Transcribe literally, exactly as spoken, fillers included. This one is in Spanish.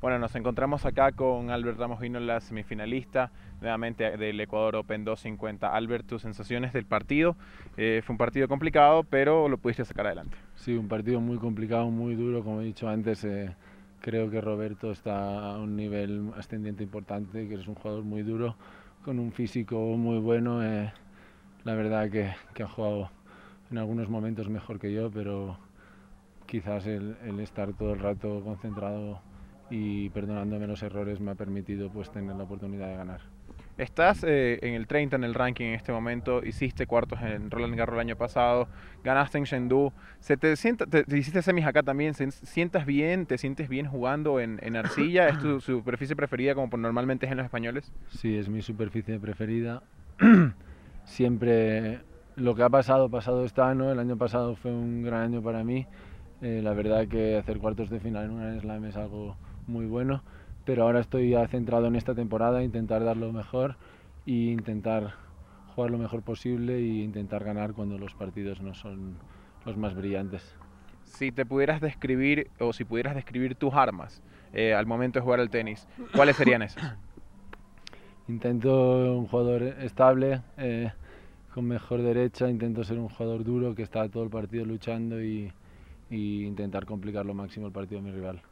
Bueno, nos encontramos acá con Albert Ramos Vinolas, semifinalista nuevamente del Ecuador Open doscientos cincuenta. Albert, tus sensaciones del partido. Eh, fue un partido complicado, pero lo pudiste sacar adelante. Sí, un partido muy complicado, muy duro. Como he dicho antes, eh, creo que Roberto está a un nivel ascendiente importante, que es un jugador muy duro, con un físico muy bueno. Eh, la verdad que, que ha jugado en algunos momentos mejor que yo, pero quizás el, el estar todo el rato concentrado y perdonándome los errores me ha permitido pues tener la oportunidad de ganar. Estás eh, en el treinta en el ranking en este momento, hiciste cuartos en Roland Garros el año pasado, ganaste en Chengdu, ¿Se te, sienta, te, te hiciste semis acá también, ¿Se, sientas bien, ¿te sientes bien jugando en, en arcilla? ¿Es tu superficie preferida como normalmente es en los españoles? Sí, es mi superficie preferida. Siempre lo que ha pasado, pasado está, ¿no? El año pasado fue un gran año para mí, eh, la verdad que hacer cuartos de final en un gran slam es algo muy bueno, pero ahora estoy ya centrado en esta temporada, intentar dar lo mejor e intentar jugar lo mejor posible e intentar ganar cuando los partidos no son los más brillantes. Si te pudieras describir o si pudieras describir tus armas eh, al momento de jugar al tenis, ¿cuáles serían esas? Intento un jugador estable, eh, con mejor derecha, intento ser un jugador duro que está todo el partido luchando y, y intentar complicar lo máximo el partido de mi rival.